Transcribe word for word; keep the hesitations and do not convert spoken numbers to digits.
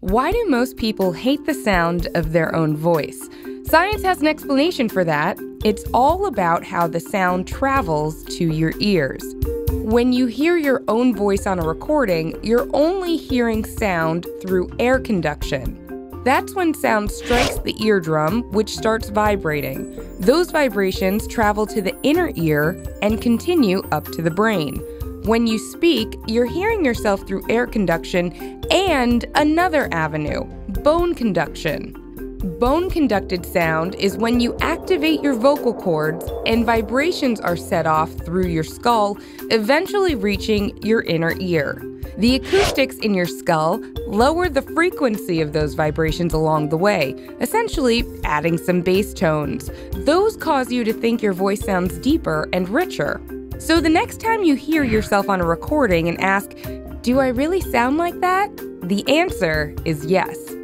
Why do most people hate the sound of their own voice? Science has an explanation for that. It's all about how the sound travels to your ears. When you hear your own voice on a recording, you're only hearing sound through air conduction. That's when sound strikes the eardrum, which starts vibrating. Those vibrations travel to the inner ear and continue up to the brain. When you speak, you're hearing yourself through air conduction and another avenue, bone conduction. Bone-conducted sound is when you activate your vocal cords and vibrations are set off through your skull, eventually reaching your inner ear. The acoustics in your skull lower the frequency of those vibrations along the way, essentially adding some bass tones. Those cause you to think your voice sounds deeper and richer. So the next time you hear yourself on a recording and ask, "Do I really sound like that?" The answer is yes.